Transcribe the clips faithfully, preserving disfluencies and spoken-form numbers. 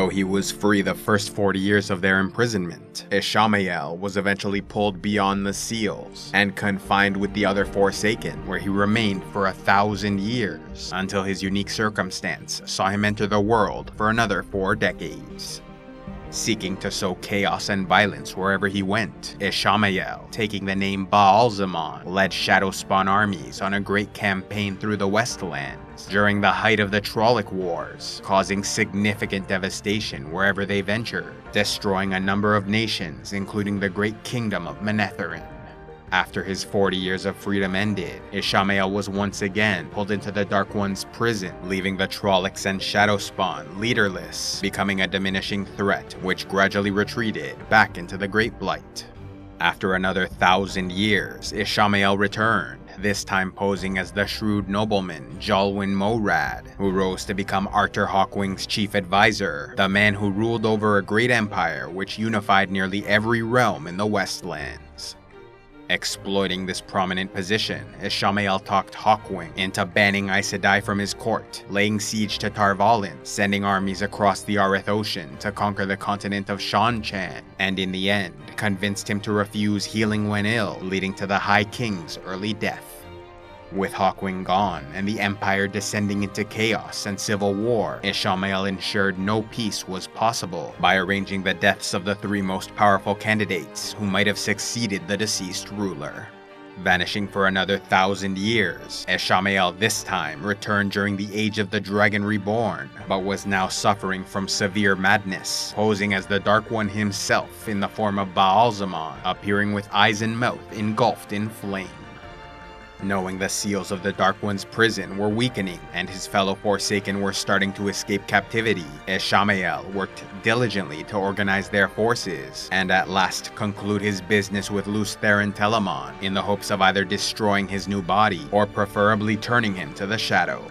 though he was free the first forty years of their imprisonment. Ishamael was eventually pulled beyond the seals and confined with the other Forsaken, where he remained for a thousand years, until his unique circumstance saw him enter the world for another four decades. Seeking to sow chaos and violence wherever he went, Ishamael, taking the name Baalzamon, led Shadowspawn armies on a great campaign through the Westlands during the height of the Trolloc Wars, causing significant devastation wherever they ventured, destroying a number of nations including the great kingdom of Manetherin. After his forty years of freedom ended, Ishamael was once again pulled into the Dark One's prison, leaving the Trollocs and Shadowspawn leaderless, becoming a diminishing threat which gradually retreated back into the Great Blight. After another thousand years, Ishamael returned, this time posing as the shrewd nobleman Jolwyn Morad, who rose to become Artur Hawkwing's chief advisor, the man who ruled over a great empire which unified nearly every realm in the Westlands. Exploiting this prominent position, Ishamael talked Hawkwing into banning Aes Sedai from his court, laying siege to Tar Valon, sending armies across the Arith Ocean to conquer the continent of Shan-Chan, and in the end, convinced him to refuse healing when ill, leading to the High King's early death. With Hawkwing gone, and the Empire descending into chaos and civil war, Ishamael ensured no peace was possible by arranging the deaths of the three most powerful candidates who might have succeeded the deceased ruler. Vanishing for another thousand years, Ishamael this time returned during the Age of the Dragon Reborn, but was now suffering from severe madness, posing as the Dark One himself in the form of Baalzamon, appearing with eyes and mouth engulfed in flame. Knowing the seals of the Dark One's prison were weakening and his fellow Forsaken were starting to escape captivity, Ishamael worked diligently to organize their forces and at last conclude his business with Lews Therin Telamon in the hopes of either destroying his new body or preferably turning him to the Shadow.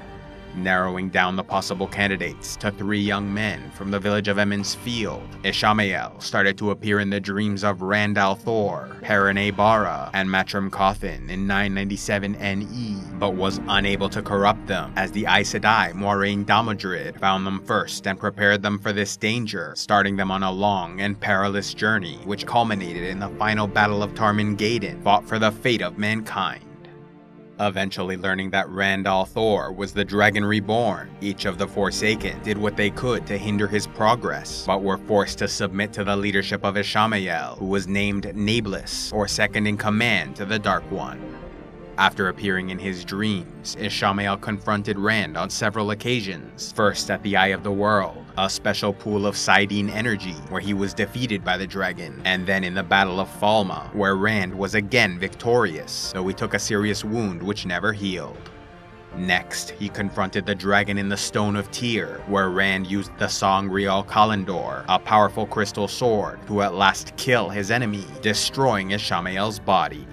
Narrowing down the possible candidates to three young men from the village of Emin's Field, Ishamael started to appear in the dreams of Rand al'Thor, Perrin Aybara, and Matrim Cauthon in nine ninety-seven N E, but was unable to corrupt them, as the Aes Sedai Moiraine Damodred found them first and prepared them for this danger, starting them on a long and perilous journey which culminated in the final battle of Tarmon Gai'don, fought for the fate of mankind. Eventually learning that Rand al'Thor was the Dragon Reborn, each of the Forsaken did what they could to hinder his progress, but were forced to submit to the leadership of Ishamael, who was named Nameless, or second in command to the Dark One. After appearing in his dreams, Ishamael confronted Rand on several occasions, first at the Eye of the World, a special pool of Sidene energy where he was defeated by the dragon, and then in the Battle of Falma, where Rand was again victorious, though he took a serious wound which never healed. Next, he confronted the dragon in the Stone of Tear, where Rand used the Sangreal Callandor, a powerful crystal sword, to at last kill his enemy, destroying Ishamael's body.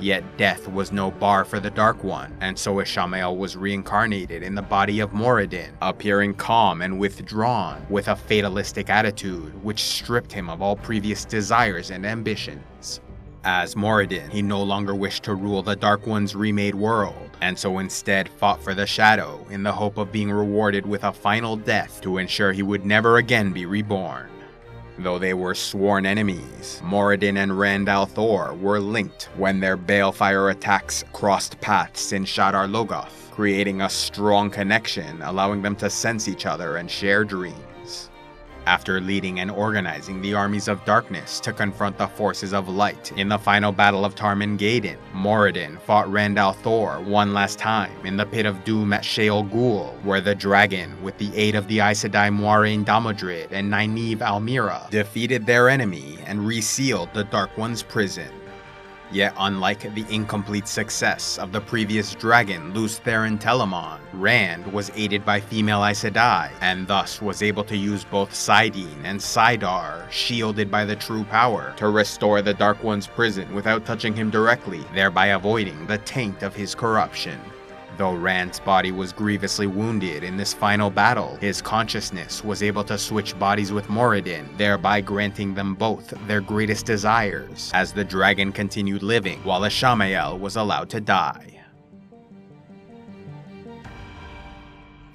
Yet death was no bar for the Dark One, and so Ishamael was reincarnated in the body of Moridin, appearing calm and withdrawn, with a fatalistic attitude which stripped him of all previous desires and ambitions. As Moridin, he no longer wished to rule the Dark One's remade world, and so instead fought for the Shadow in the hope of being rewarded with a final death to ensure he would never again be reborn. Though they were sworn enemies, Moridin and Rand al'Thor were linked when their Balefire attacks crossed paths in Shadar Logoth, creating a strong connection allowing them to sense each other and share dreams. After leading and organizing the armies of darkness to confront the forces of light in the final battle of Tarmon Gai'don, Moridin fought Rand al'Thor one last time in the Pit of Doom at Shayol Ghul, where the dragon, with the aid of the Aes Sedai Moiraine Damodred and Nynaeve Almira, defeated their enemy and resealed the Dark One's prison. Yet unlike the incomplete success of the previous dragon Lews Therin Telamon, Rand was aided by female Aes Sedai, and thus was able to use both Sidene and Sidar, shielded by the true power, to restore the Dark One's prison without touching him directly, thereby avoiding the taint of his corruption. Though Rand's body was grievously wounded in this final battle, his consciousness was able to switch bodies with Moridin, thereby granting them both their greatest desires, as the dragon continued living while Ishamael was allowed to die.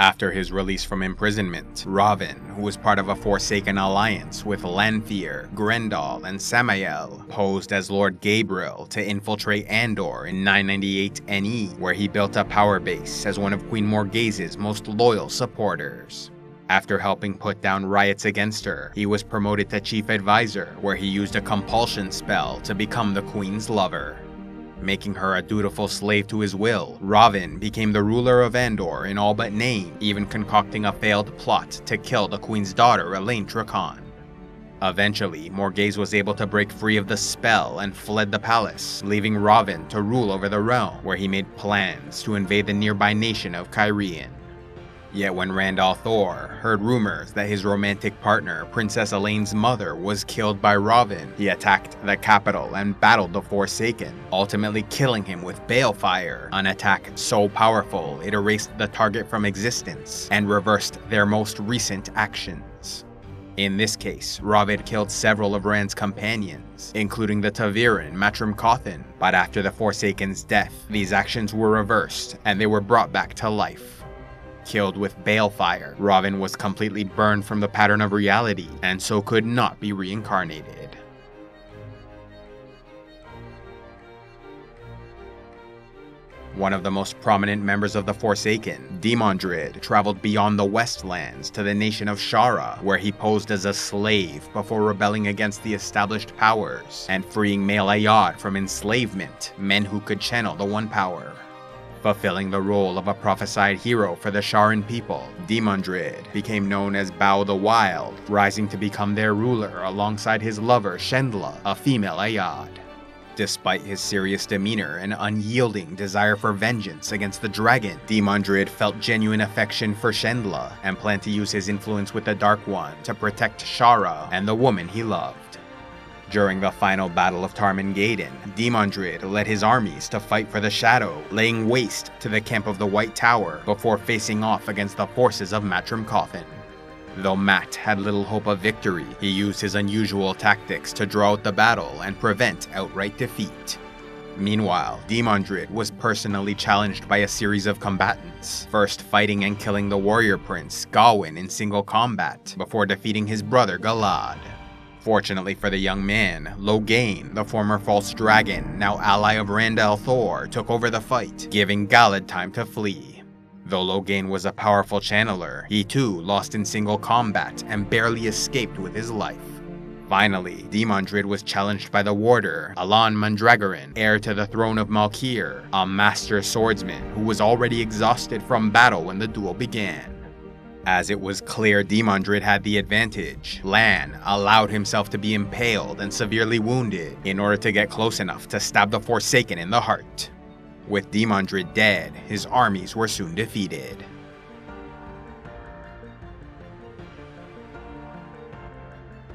After his release from imprisonment, Rahvin, who was part of a Forsaken alliance with Lanfear, Graendal, and Sammael, posed as Lord Gabriel to infiltrate Andor in nine ninety-eight N E, where he built a power base as one of Queen Morghase's most loyal supporters. After helping put down riots against her, he was promoted to Chief Advisor, where he used a compulsion spell to become the Queen's lover. Making her a dutiful slave to his will, Rahvin became the ruler of Andor in all but name, even concocting a failed plot to kill the Queen's daughter, Elaine Trakan. Eventually, Morghese was able to break free of the spell and fled the palace, leaving Rahvin to rule over the realm, where he made plans to invade the nearby nation of Caerrion. Yet when Rand al'Thor heard rumors that his romantic partner, Princess Elaine's mother, was killed by Rahvin, he attacked the capital and battled the Forsaken, ultimately killing him with Balefire, an attack so powerful it erased the target from existence and reversed their most recent actions. In this case, Rahvin killed several of Rand's companions, including the Taviran Matrim Cauthon, but after the Forsaken's death, these actions were reversed and they were brought back to life. Killed with Balefire, Rahvin was completely burned from the pattern of reality and so could not be reincarnated. One of the most prominent members of the Forsaken, Demandred, traveled beyond the Westlands to the nation of Shara, where he posed as a slave before rebelling against the established powers and freeing Mael-Ayad from enslavement, men who could channel the One Power. Fulfilling the role of a prophesied hero for the Sharan people, Demandred became known as Bao the Wild, rising to become their ruler alongside his lover Shendla, a female Ayad. Despite his serious demeanor and unyielding desire for vengeance against the dragon, Demandred felt genuine affection for Shendla and planned to use his influence with the Dark One to protect Shara and the woman he loved. During the final battle of Tarmon Gai'don, Demandred led his armies to fight for the Shadow, laying waste to the camp of the White Tower before facing off against the forces of Matrim Cauthon. Though Mat had little hope of victory, he used his unusual tactics to draw out the battle and prevent outright defeat. Meanwhile, Demandred was personally challenged by a series of combatants, first fighting and killing the warrior prince Gawain in single combat before defeating his brother Galad. Fortunately for the young man, Logain, the former false dragon, now ally of Rand al'Thor, took over the fight, giving Galad time to flee. Though Logain was a powerful channeler, he too lost in single combat and barely escaped with his life. Finally, Demandred was challenged by the warder, Alan Mandragoran, heir to the throne of Malkir, a master swordsman who was already exhausted from battle when the duel began. As it was clear Demandred had the advantage, Lan allowed himself to be impaled and severely wounded in order to get close enough to stab the Forsaken in the heart. With Demandred dead, his armies were soon defeated.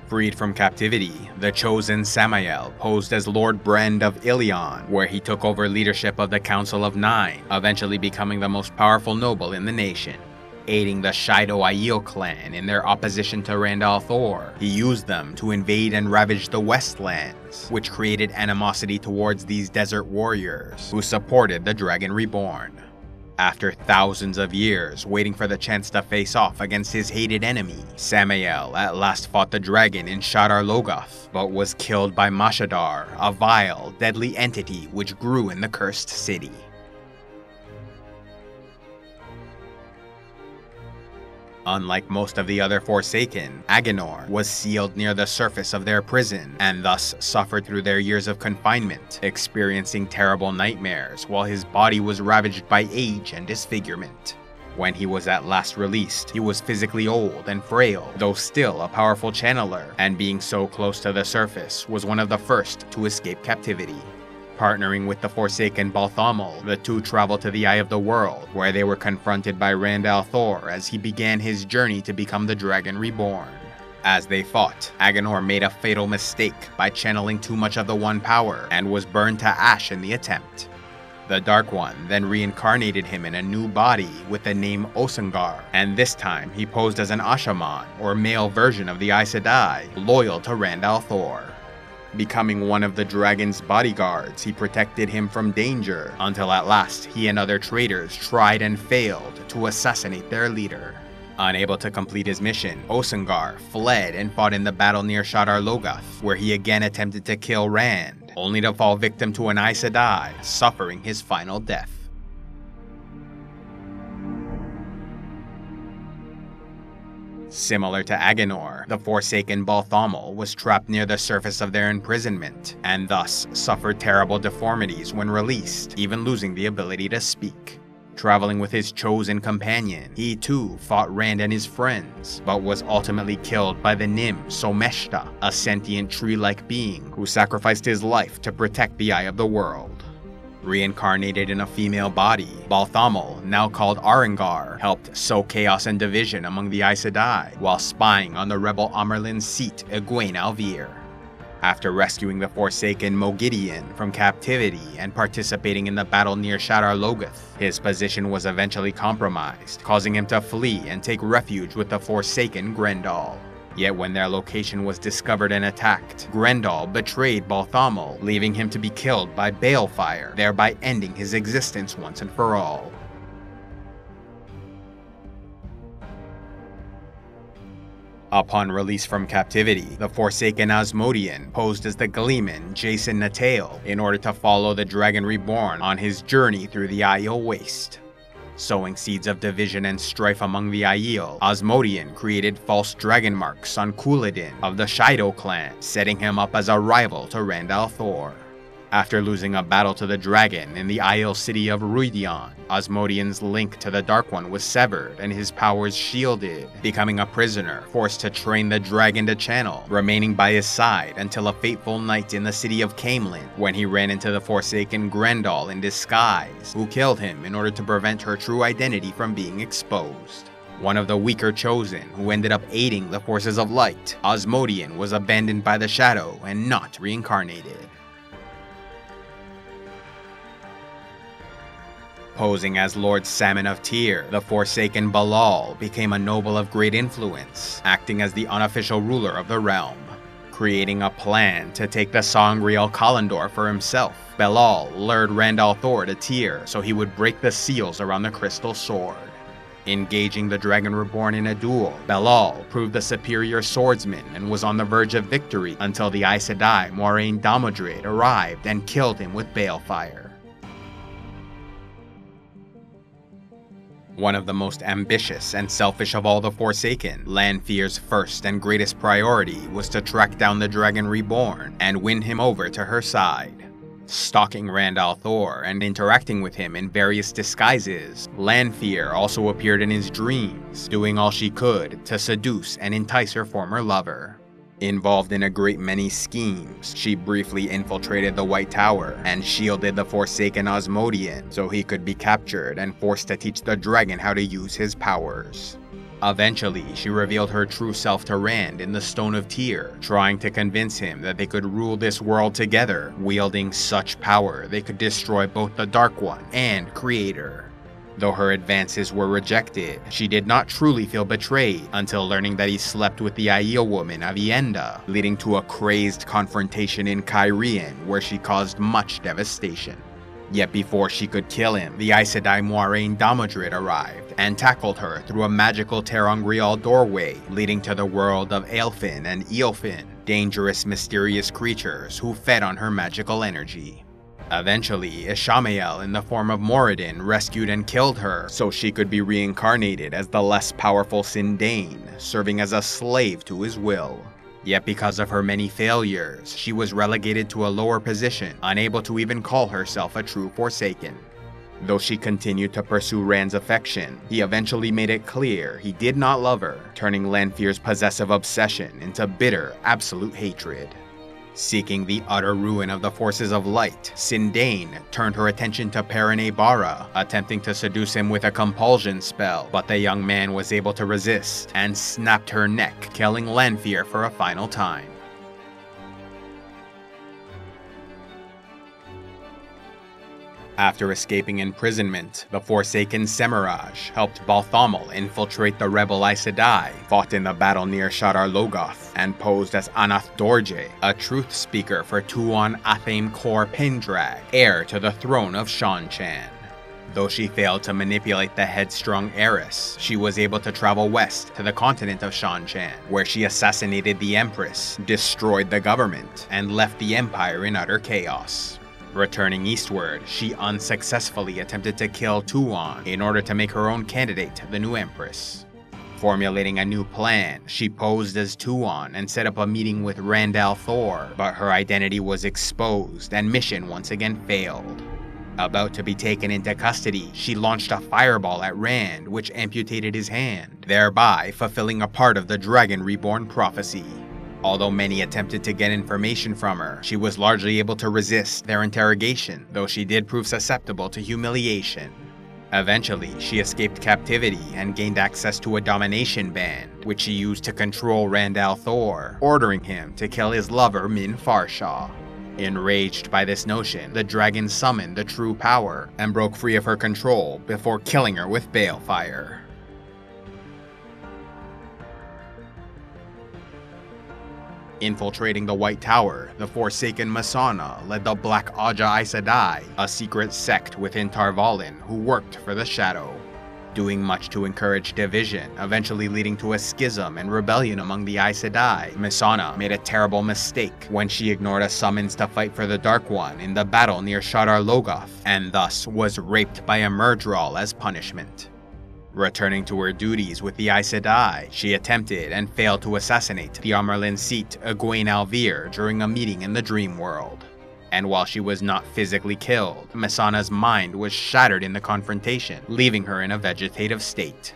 Freed from captivity, the chosen Sammael posed as Lord Brand of Ilion, where he took over leadership of the Council of Nine, eventually becoming the most powerful noble in the nation. Aiding the Shaido Aiel clan in their opposition to Rand al'Thor, he used them to invade and ravage the Westlands, which created animosity towards these desert warriors, who supported the Dragon Reborn. After thousands of years waiting for the chance to face off against his hated enemy, Sammael at last fought the dragon in Shadar Logoth, but was killed by Mashadar, a vile, deadly entity which grew in the cursed city. Unlike most of the other Forsaken, Aginor was sealed near the surface of their prison and thus suffered through their years of confinement, experiencing terrible nightmares while his body was ravaged by age and disfigurement. When he was at last released, he was physically old and frail, though still a powerful channeler, and being so close to the surface was one of the first to escape captivity. Partnering with the Forsaken Balthamel, the two traveled to the Eye of the World, where they were confronted by Rand al'Thor as he began his journey to become the Dragon Reborn. As they fought, Aginor made a fatal mistake by channeling too much of the One Power and was burned to ash in the attempt. The Dark One then reincarnated him in a new body with the name Osengar, and this time he posed as an Ashaman, or male version of the Aes Sedai, loyal to Rand al'Thor. Becoming one of the dragon's bodyguards, he protected him from danger, until at last he and other traitors tried and failed to assassinate their leader. Unable to complete his mission, Osengar fled and fought in the battle near Shadar Logoth, where he again attempted to kill Rand, only to fall victim to an Aes Sedai, suffering his final death. Similar to Aginor, the Forsaken Balthamel was trapped near the surface of their imprisonment, and thus suffered terrible deformities when released, even losing the ability to speak. Traveling with his chosen companion, he too fought Rand and his friends, but was ultimately killed by the Nim Someshta, a sentient tree-like being who sacrificed his life to protect the Eye of the World. Reincarnated in a female body, Balthamel, now called Arengar, helped sow chaos and division among the Aes Sedai while spying on the rebel Amerlin's seat, Egwene Alvear. After rescuing the Forsaken Mogideon from captivity and participating in the battle near Shadar Logoth, his position was eventually compromised, causing him to flee and take refuge with the Forsaken Graendal. Yet when their location was discovered and attacked, Graendal betrayed Balthamel, leaving him to be killed by Balefire, thereby ending his existence once and for all. Upon release from captivity, the Forsaken Asmodian posed as the Gleeman Jason Natale in order to follow the Dragon Reborn on his journey through the Aiel Waste. Sowing seeds of division and strife among the Aiel, Asmodian created false dragon marks on Cúladin of the Shaido clan, setting him up as a rival to Rand al'Thor. After losing a battle to the dragon in the Aiel city of Ruidion, Asmodian's link to the Dark One was severed and his powers shielded, becoming a prisoner forced to train the dragon to channel, remaining by his side until a fateful night in the city of Camelin, when he ran into the Forsaken Graendal in disguise, who killed him in order to prevent her true identity from being exposed. One of the weaker chosen, who ended up aiding the forces of light, Asmodian was abandoned by the shadow and not reincarnated. Posing as Lord Sammael of Tyr, the Forsaken Balal became a noble of great influence, acting as the unofficial ruler of the realm. Creating a plan to take the Sangreal Callandor for himself, Balal lured Rand al'Thor to Tyr so he would break the seals around the Crystal Sword. Engaging the Dragon Reborn in a duel, Balal proved the superior swordsman and was on the verge of victory until the Aes Sedai Moiraine Damodred arrived and killed him with Balefire. One of the most ambitious and selfish of all the Forsaken, Lanfear's first and greatest priority was to track down the Dragon Reborn and win him over to her side. Stalking Rand al'Thor and interacting with him in various disguises, Lanfear also appeared in his dreams, doing all she could to seduce and entice her former lover. Involved in a great many schemes, she briefly infiltrated the White Tower and shielded the Forsaken Asmodian so he could be captured and forced to teach the dragon how to use his powers. Eventually, she revealed her true self to Rand in the Stone of Tear, trying to convince him that they could rule this world together, wielding such power they could destroy both the Dark One and Creator. Though her advances were rejected, she did not truly feel betrayed until learning that he slept with the Aiel woman Avienda, leading to a crazed confrontation in Caerien where she caused much devastation. Yet before she could kill him, the Aes Sedai Moiraine Damodred arrived and tackled her through a magical Terangreal doorway leading to the world of Aelfin and Eofin, dangerous mysterious creatures who fed on her magical energy. Eventually, Ishamael in the form of Moridin rescued and killed her so she could be reincarnated as the less powerful Sindane, serving as a slave to his will. Yet because of her many failures, she was relegated to a lower position, unable to even call herself a true Forsaken. Though she continued to pursue Rand's affection, he eventually made it clear he did not love her, turning Lanfear's possessive obsession into bitter, absolute hatred. Seeking the utter ruin of the forces of light, Sindane turned her attention to Perrin Aybara, attempting to seduce him with a compulsion spell, but the young man was able to resist and snapped her neck, killing Lanfear for a final time. After escaping imprisonment, the Forsaken Semiraj helped Balthamel infiltrate the rebel Aes Sedai, fought in the battle near Shadar Logoth, and posed as Anath Dorje, a truth speaker for Tuon Athame Kor Pendrag, heir to the throne of Shan-Chan. Though she failed to manipulate the headstrong heiress, she was able to travel west to the continent of Shan-Chan, where she assassinated the Empress, destroyed the government, and left the empire in utter chaos. Returning eastward, she unsuccessfully attempted to kill Tuon in order to make her own candidate the new Empress. Formulating a new plan, she posed as Tuon and set up a meeting with Rand al'Thor, but her identity was exposed and mission once again failed. About to be taken into custody, she launched a fireball at Rand, which amputated his hand, thereby fulfilling a part of the Dragon Reborn prophecy. Although many attempted to get information from her, she was largely able to resist their interrogation, though she did prove susceptible to humiliation. Eventually, she escaped captivity and gained access to a domination band, which she used to control Rand al'Thor, ordering him to kill his lover Min Farshaw. Enraged by this notion, the dragon summoned the true power and broke free of her control before killing her with Balefire. Infiltrating the White Tower, the Forsaken Masana led the Black Aja Aes Sedai, a secret sect within Tar Valon who worked for the Shadow, doing much to encourage division, eventually leading to a schism and rebellion among the Aes Sedai. Masana made a terrible mistake when she ignored a summons to fight for the Dark One in the battle near Shadar Logoth, and thus was raped by a Murdral as punishment. Returning to her duties with the Aes Sedai, she attempted and failed to assassinate the Amerlin Seat Egwene Alvear during a meeting in the Dream World. And while she was not physically killed, Masana's mind was shattered in the confrontation, leaving her in a vegetative state.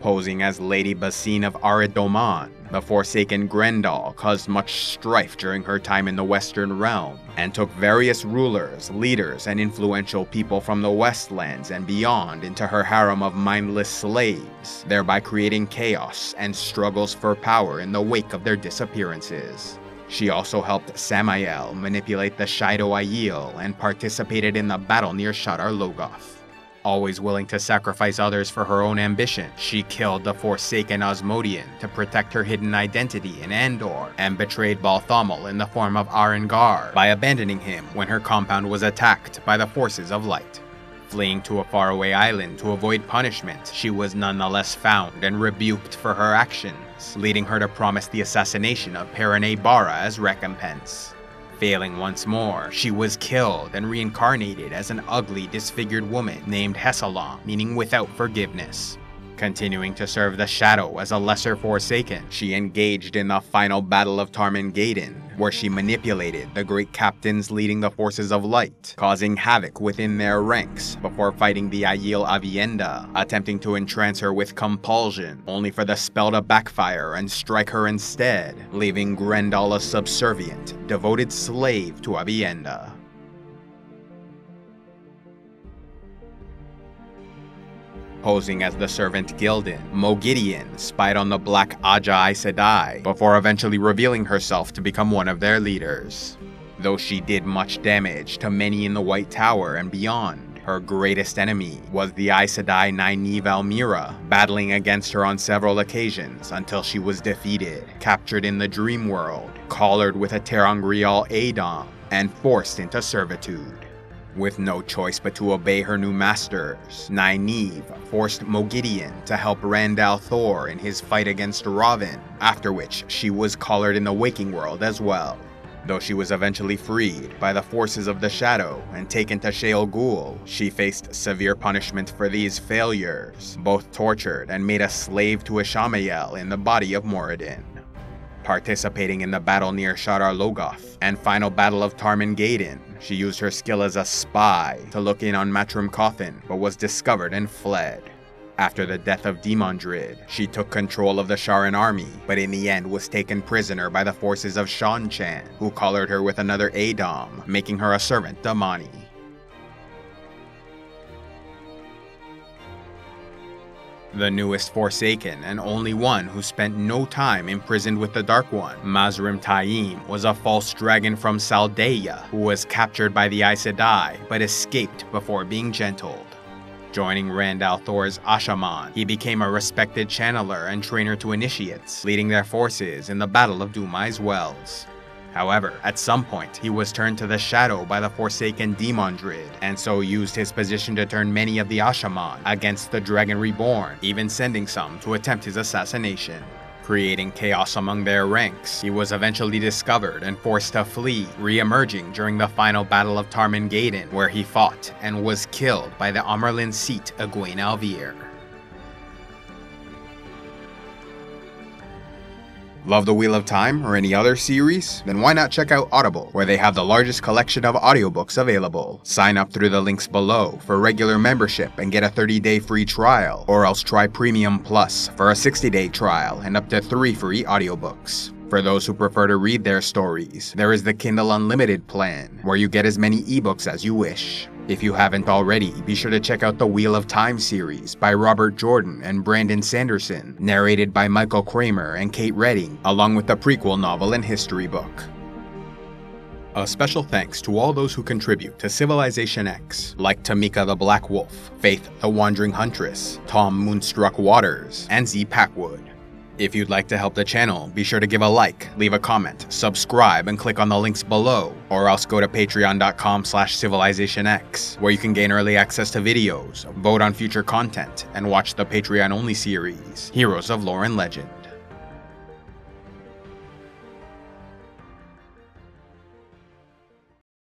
Posing as Lady Basine of Aridoman, the Forsaken Graendal caused much strife during her time in the Western Realm, and took various rulers, leaders, and influential people from the Westlands and beyond into her harem of mindless slaves, thereby creating chaos and struggles for power in the wake of their disappearances. She also helped Sammael manipulate the Shaido Aiel and participated in the battle near Shadar Logoth. Always willing to sacrifice others for her own ambition, she killed the Forsaken Osmodian to protect her hidden identity in Andor, and betrayed Balthamel in the form of Arengar by abandoning him when her compound was attacked by the forces of light. Fleeing to a faraway island to avoid punishment, she was nonetheless found and rebuked for her actions, leading her to promise the assassination of Perrin Aybara as recompense. Failing once more, she was killed and reincarnated as an ugly, disfigured woman named Hesalam, meaning without forgiveness. Continuing to serve the Shadow as a lesser Forsaken, she engaged in the final battle of Tarmon Gai'don, where she manipulated the great captains leading the forces of light, causing havoc within their ranks before fighting the Aiel Avienda, attempting to entrance her with compulsion, only for the spell to backfire and strike her instead, leaving Graendal a subservient, devoted slave to Avienda. Posing as the servant Gildan, Mogideon spied on the Black Aja Aes Sedai before eventually revealing herself to become one of their leaders. Though she did much damage to many in the White Tower and beyond, her greatest enemy was the Aes Sedai Nynaeve Almira, battling against her on several occasions until she was defeated, captured in the Dream World, collared with a Terangreal Adom, and forced into servitude. With no choice but to obey her new masters, Nynaeve forced Mogideon to help Rand al'Thor in his fight against Rahvin, after which she was collared in the Waking World as well. Though she was eventually freed by the forces of the Shadow and taken to Shayol Ghul, she faced severe punishment for these failures, both tortured and made a slave to Ishamael in the body of Moridin. Participating in the battle near Shadar Logoth and final battle of Tarmon Gai'don, she used her skill as a spy to look in on Matrim Cauthon, but was discovered and fled. After the death of Demandred, she took control of the Sharan army, but in the end was taken prisoner by the forces of Shan-Chan, who collared her with another Adom, making her a servant to Mani. the newest Forsaken and only one who spent no time imprisoned with the Dark One. Mazrim Taim was a false dragon from Saldeia who was captured by the Aes Sedai but escaped before being gentled. Joining Rand al'Thor's Ashaman, he became a respected channeler and trainer to initiates, leading their forces in the Battle of Dumai's Wells. However, at some point, he was turned to the Shadow by the Forsaken Demandred, and so used his position to turn many of the Ashaman against the Dragon Reborn, even sending some to attempt his assassination. Creating chaos among their ranks, he was eventually discovered and forced to flee, re-emerging during the final battle of Tarmon Gai'don, where he fought and was killed by the Amarlin Seat Egwene Alvear. Love The Wheel of Time or any other series? Then why not check out Audible, where they have the largest collection of audiobooks available. Sign up through the links below for regular membership and get a thirty day free trial, or else try Premium Plus for a sixty day trial and up to three free audiobooks. For those who prefer to read their stories, there is the Kindle Unlimited plan, where you get as many ebooks as you wish. If you haven't already, be sure to check out the Wheel of Time series by Robert Jordan and Brandon Sanderson, narrated by Michael Kramer and Kate Redding, along with the prequel novel and history book. A special thanks to all those who contribute to Civilization X, like Tamika the Black Wolf, Faith the Wandering Huntress, Tom Moonstruck Waters, and Z Packwood. If you'd like to help the channel, be sure to give a like, leave a comment, subscribe, and click on the links below, or else go to patreon dot com slash civilization x, where you can gain early access to videos, vote on future content, and watch the Patreon-only series, Heroes of Lore and Legend.